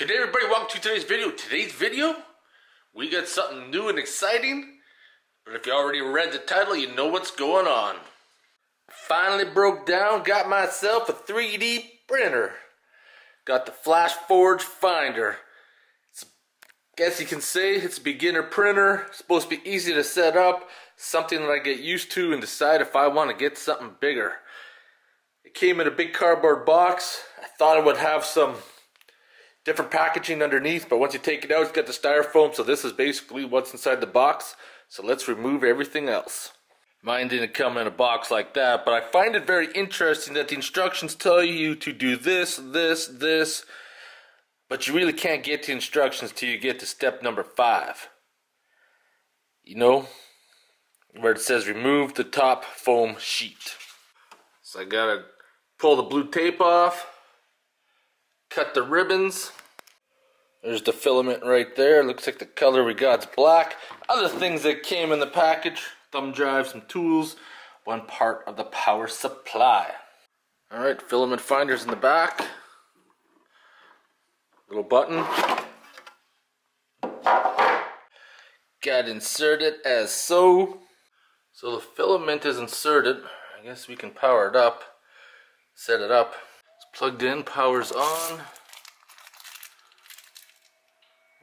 Good day everybody, welcome to today's video. Today's video, we got something new and exciting. But if you already read the title, you know what's going on. Finally broke down, got myself a 3D printer. Got the FlashForge Finder. It's, guess you can say it's a beginner printer. It's supposed to be easy to set up. Something that I get used to and decide if I want to get something bigger. It came in a big cardboard box. I thought it would have some different packaging underneath, but once you take it out, it's got the styrofoam, so this is basically what's inside the box. So let's remove everything else. Mine didn't come in a box like that, but I find it very interesting that the instructions tell you to do this, this, this, but you really can't get the instructions till you get to step number 5. You know, where it says remove the top foam sheet. So I gotta pull the blue tape off. Cut the ribbons. There's the filament right there. Looks like the color we got is black. Other things that came in the package. Thumb drive, some tools, one part of the power supply. Alright, filament finders in the back. Little button. Got inserted as so. So the filament is inserted. I guess we can power it up. Set it up. Plugged in, power's on.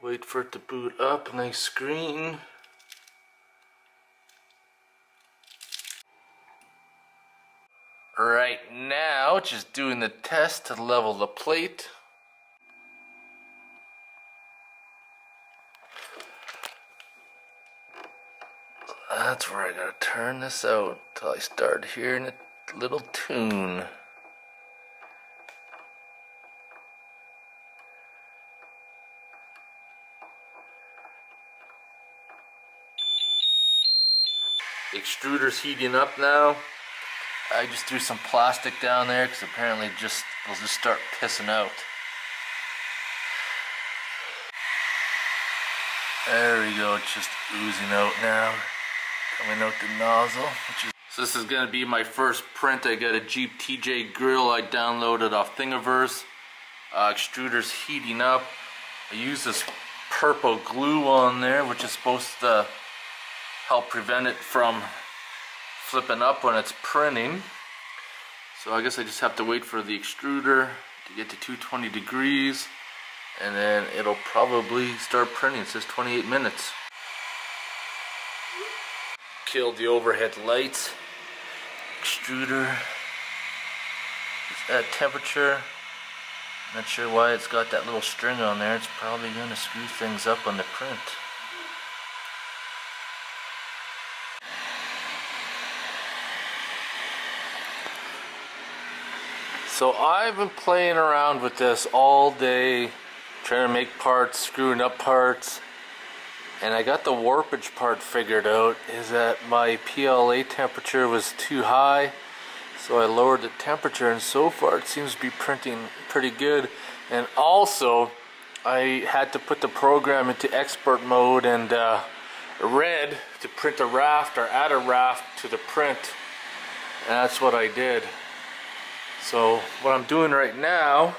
Wait for it to boot up, nice screen. Right now, just doing the test to level the plate. That's where I gotta turn this out till I start hearing a little tune. Extruder's heating up now. I just threw some plastic down there because apparently it'll just start pissing out. There we go, it's just oozing out now. Coming out the nozzle. So this is going to be my first print. I got a Jeep TJ grill I downloaded off Thingiverse. Extruder's heating up. I used this purple glue on there, which is supposed to help prevent it from flipping up when it's printing. So I guess I just have to wait for the extruder to get to 220 degrees and then it'll probably start printing. It says 28 minutes. Killed the overhead lights. Extruder is at temperature. Not sure why it's got that little string on there. It's probably going to screw things up on the print. So I've been playing around with this all day, trying to make parts, screwing up parts, and I got the warpage part figured out, is that my PLA temperature was too high, so I lowered the temperature, and so far it seems to be printing pretty good. And also, I had to put the program into expert mode and read to print a raft or add a raft to the print, and that's what I did. So what I'm doing right now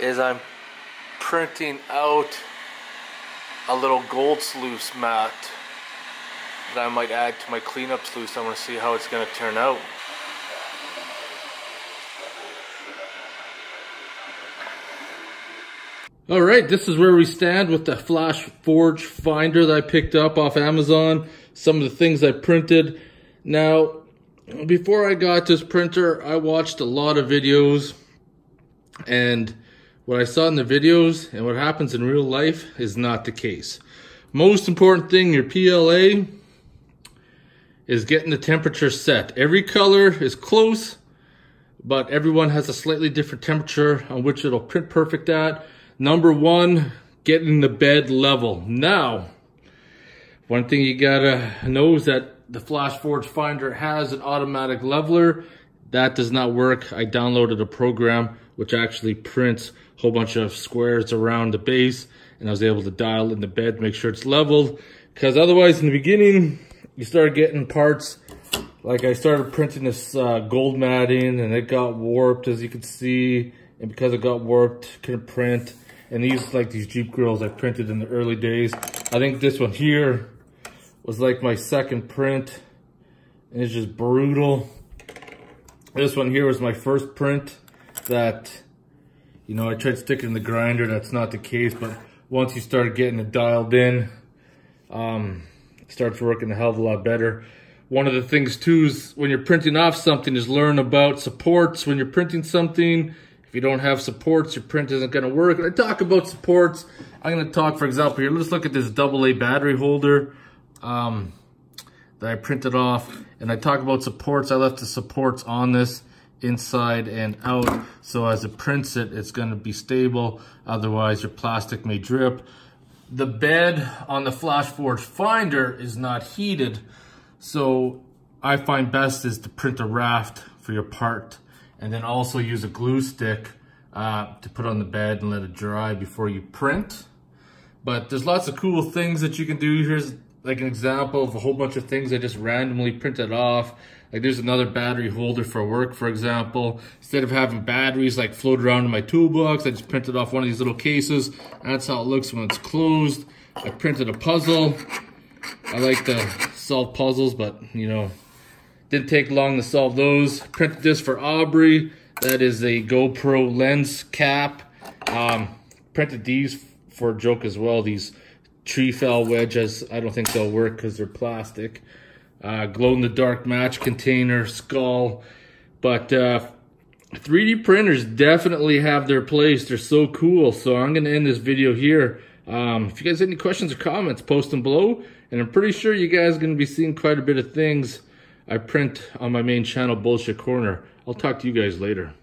is I'm printing out a little gold sluice mat that I might add to my cleanup sluice. I want to see how it's going to turn out. Alright, this is where we stand with the FlashForge Finder that I picked up off Amazon. Some of the things I printed. Now, before I got this printer, I watched a lot of videos, and what I saw in the videos and what happens in real life is not the case. Most important thing, your PLA is getting the temperature set. Every color is close, but everyone has a slightly different temperature on which it'll print perfect at. Number one, getting the bed level. Now, one thing you gotta know is that the FlashForge Finder has an automatic leveler. That does not work. I downloaded a program which actually prints a whole bunch of squares around the base, and I was able to dial in the bed, make sure it's leveled, because otherwise in the beginning you start getting parts like I started printing this gold matting and it got warped, as you can see, and because it got warped couldn't print, And these, like these Jeep grills I printed in the early days. I think this one here was like my second print, and it's just brutal. This one here was my first print that, you know, I tried to stick it in the grinder. That's not the case, but once you start getting it dialed in, it starts working a hell of a lot better. One of the things too is when you're printing off something is learn about supports when you're printing something. If you don't have supports, your print isn't gonna work. When I talk about supports, I'm gonna talk, for example, here, let's look at this AA battery holder that I printed off. And I talk about supports, I left the supports on this inside and out. So as it prints it, it's gonna be stable. Otherwise your plastic may drip. The bed on the FlashForge Finder is not heated. So I find best is to print a raft for your part, and then also use a glue stick to put on the bed and let it dry before you print. But there's lots of cool things that you can do. Here's like an example of a whole bunch of things I just randomly printed off. Like there's another battery holder for work, for example. Instead of having batteries like float around in my toolbox, I just printed off one of these little cases. That's how it looks when it's closed. I printed a puzzle. I like to solve puzzles, but you know, didn't take long to solve those. Printed this for Aubrey. That is a GoPro lens cap. Printed these for a joke as well. These tree fell wedges. I don't think they'll work because they're plastic. Glow-in-the-dark match container, skull. But 3D printers definitely have their place. They're so cool. So I'm going to end this video here. If you guys have any questions or comments, post them below. And I'm pretty sure you guys are going to be seeing quite a bit of things I print on my main channel, Bullshit Corner. I'll talk to you guys later.